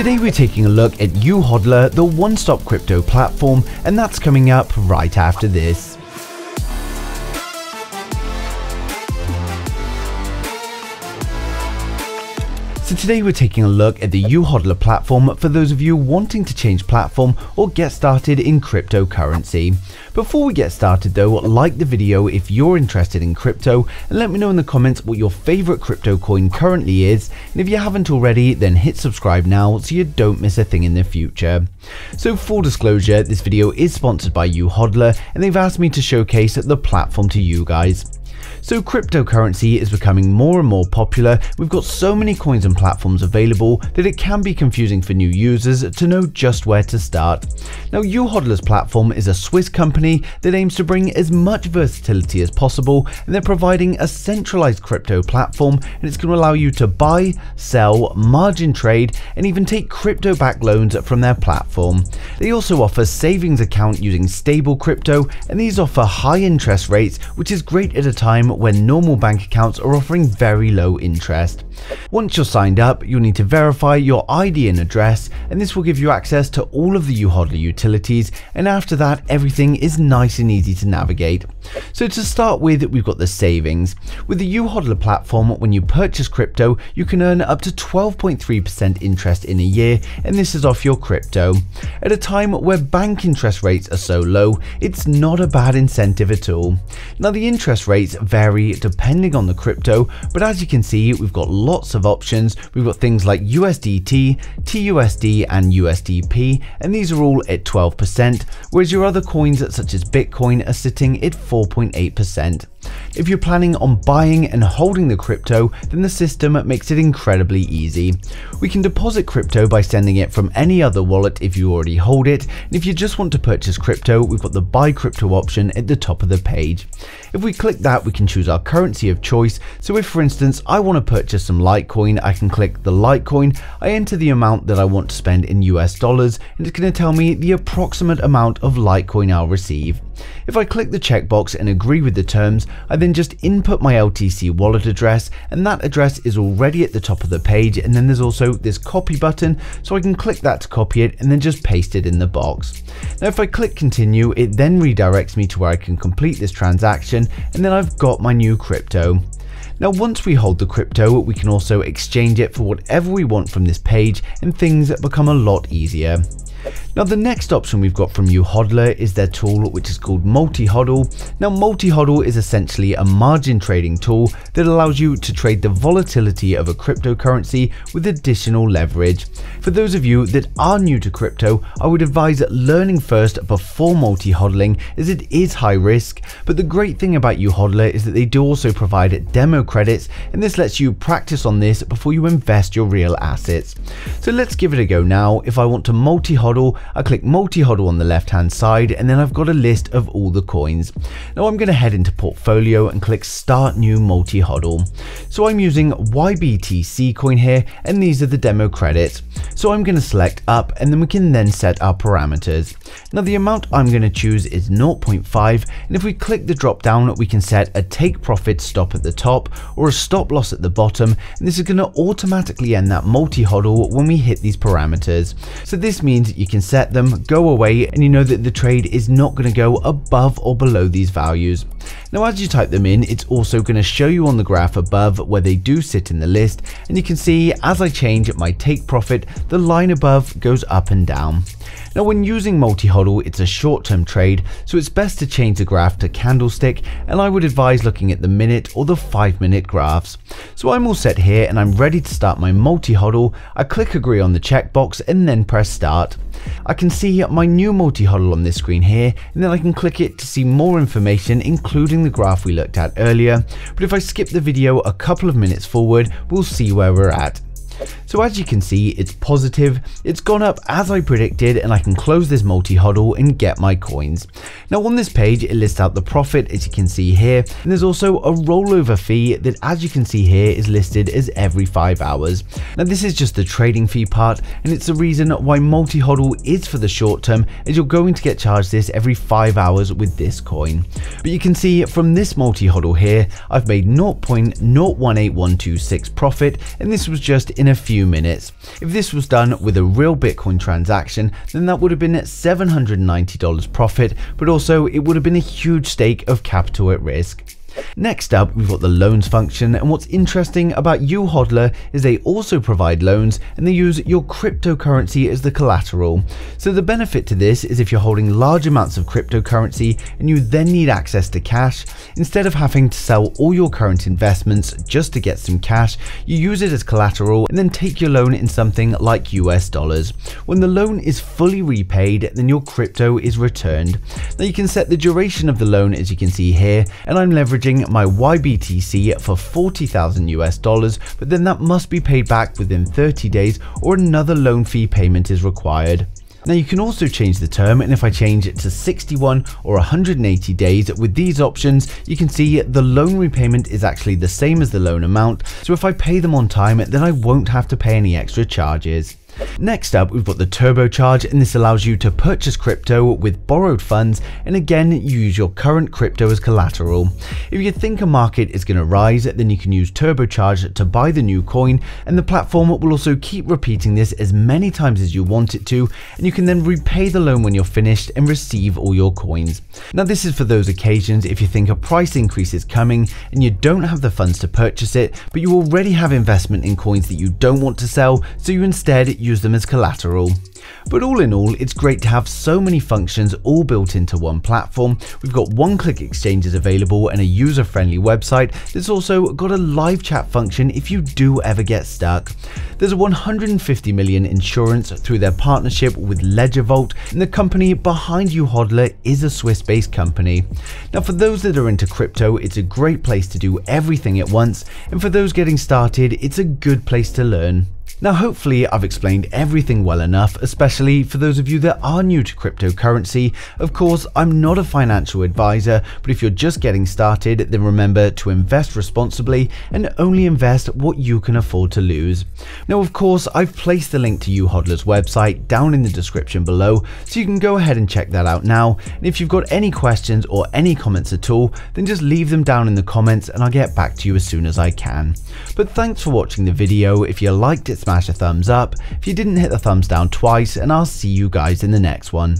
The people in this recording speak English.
Today we're taking a look at YouHodler, the one-stop crypto platform, and that's coming up right after this. So today we're taking a look at the YouHodler platform for those of you wanting to change platform or get started in cryptocurrency. Before we get started though, like the video if you're interested in crypto and let me know in the comments what your favorite crypto coin currently is, and if you haven't already then hit subscribe now so you don't miss a thing in the future. So full disclosure, this video is sponsored by YouHodler and they've asked me to showcase the platform to you guys. So cryptocurrency is becoming more and more popular. We've got so many coins and platforms available that it can be confusing for new users to know just where to start. Now YouHodler's platform is a Swiss company that aims to bring as much versatility as possible, and they're providing a centralized crypto platform, and it's going to allow you to buy, sell, margin trade and even take crypto-backed loans from their platform. They also offer savings account using stable crypto, and these offer high interest rates, which is great at a time when normal bank accounts are offering very low interest. Once you're signed up, you'll need to verify your ID and address, and this will give you access to all of the YouHodler utilities, and after that everything is nice and easy to navigate. So to start with, we've got the savings. With the YouHodler platform, when you purchase crypto, you can earn up to 12.3% interest in a year, and this is off your crypto. At a time where bank interest rates are so low, it's not a bad incentive at all. Now the interest rates vary depending on the crypto, but as you can see we've got lots of options. We've got things like USDT, TUSD and USDP, and these are all at 12%, whereas your other coins such as Bitcoin are sitting at 4.8%. If you're planning on buying and holding the crypto, then the system makes it incredibly easy. We can deposit crypto by sending it from any other wallet if you already hold it, and if you just want to purchase crypto, we've got the buy crypto option at the top of the page. If we click that, we can choose our currency of choice. So if for instance I want to purchase some Litecoin, I can click the Litecoin, I enter the amount that I want to spend in US dollars, and it's going to tell me the approximate amount of Litecoin I'll receive. If I click the checkbox and agree with the terms, I then just input my LTC wallet address, and that address is already at the top of the page, and then there's also this copy button, so I can click that to copy it and then just paste it in the box. Now if I click continue, it then redirects me to where I can complete this transaction, and then I've got my new crypto. Now once we hold the crypto, we can also exchange it for whatever we want from this page, and things become a lot easier. Now the next option we've got from YouHodler is their tool which is called MultiHODL. Now MultiHODL is essentially a margin trading tool that allows you to trade the volatility of a cryptocurrency with additional leverage. For those of you that are new to crypto, I would advise learning first before multi-hodling, as it is high risk, but the great thing about YouHodler is that they do also provide demo credits, and this lets you practice on this before you invest your real assets. So let's give it a go now. If I want to multi-hodl, I click multi-hodl on the left hand side, and then I've got a list of all the coins. Now I'm going to head into portfolio and click start new multi-hodl. So I'm using YBTC coin here, and these are the demo credits. So I'm going to select up, and then we can then set our parameters. Now the amount I'm going to choose is 0.5, and if we click the drop down we can set a take profit stop at the top or a stop loss at the bottom, and this is going to automatically end that multi-hodl when we hit these parameters. So this means you can set them, go away, and you know that the trade is not going to go above or below these values. Now as you type them in, it's also going to show you on the graph above where they do sit in the list, and you can see as I change my take profit, the line above goes up and down. Now when using multi-hodl, it's a short-term trade, so it's best to change the graph to candlestick, and I would advise looking at the minute or the 5-minute graphs. So I'm all set here, and I'm ready to start my multi-hodl. I click agree on the checkbox and then press start. I can see my new multi-hodl on this screen here, and then I can click it to see more information including the graph we looked at earlier, but if I skip the video a couple of minutes forward, we'll see where we're at. So as you can see, it's positive, it's gone up as I predicted, and I can close this multi-hodl and get my coins. Now on this page it lists out the profit as you can see here, and there's also a rollover fee that as you can see here is listed as every 5 hours. Now this is just the trading fee part, and it's the reason why multi-hodl is for the short term, as you're going to get charged this every 5 hours with this coin. But you can see from this multi-hodl here, I've made 0.018126 profit, and this was just in a few few minutes. If this was done with a real Bitcoin transaction, then that would have been $790 profit, but also it would have been a huge stake of capital at risk. Next up, we've got the loans function, and what's interesting about YouHodler is they also provide loans and they use your cryptocurrency as the collateral. So the benefit to this is if you're holding large amounts of cryptocurrency and you then need access to cash, instead of having to sell all your current investments just to get some cash, you use it as collateral and then take your loan in something like US dollars. When the loan is fully repaid, then your crypto is returned. Now you can set the duration of the loan as you can see here, and I'm leveraging my YBTC for $40,000 US, but then that must be paid back within 30 days or another loan fee payment is required. Now you can also change the term, and if I change it to 61 or 180 days with these options, you can see the loan repayment is actually the same as the loan amount, so if I pay them on time then I won't have to pay any extra charges. Next up, we've got the turbocharge, and this allows you to purchase crypto with borrowed funds, and again you use your current crypto as collateral. If you think a market is going to rise, then you can use turbocharge to buy the new coin, and the platform will also keep repeating this as many times as you want it to, and you can then repay the loan when you're finished and receive all your coins. Now this is for those occasions if you think a price increase is coming and you don't have the funds to purchase it, but you already have investment in coins that you don't want to sell, so you instead use them as collateral. But all in all, it's great to have so many functions all built into one platform. We've got one-click exchanges available and a user-friendly website that's also got a live chat function if you do ever get stuck. There's a $150 million insurance through their partnership with Ledger Vault, and the company behind YouHodler is a Swiss-based company. Now for those that are into crypto, it's a great place to do everything at once, and for those getting started, it's a good place to learn. Now hopefully I've explained everything well enough, especially for those of you that are new to cryptocurrency. Of course, I'm not a financial advisor, but if you're just getting started, then remember to invest responsibly and only invest what you can afford to lose. Now of course, I've placed the link to YouHodler's website down in the description below, so you can go ahead and check that out now. And if you've got any questions or any comments at all, then just leave them down in the comments and I'll get back to you as soon as I can. But thanks for watching the video. If you liked it, smash a thumbs up. If you didn't, hit the thumbs down twice, and I'll see you guys in the next one.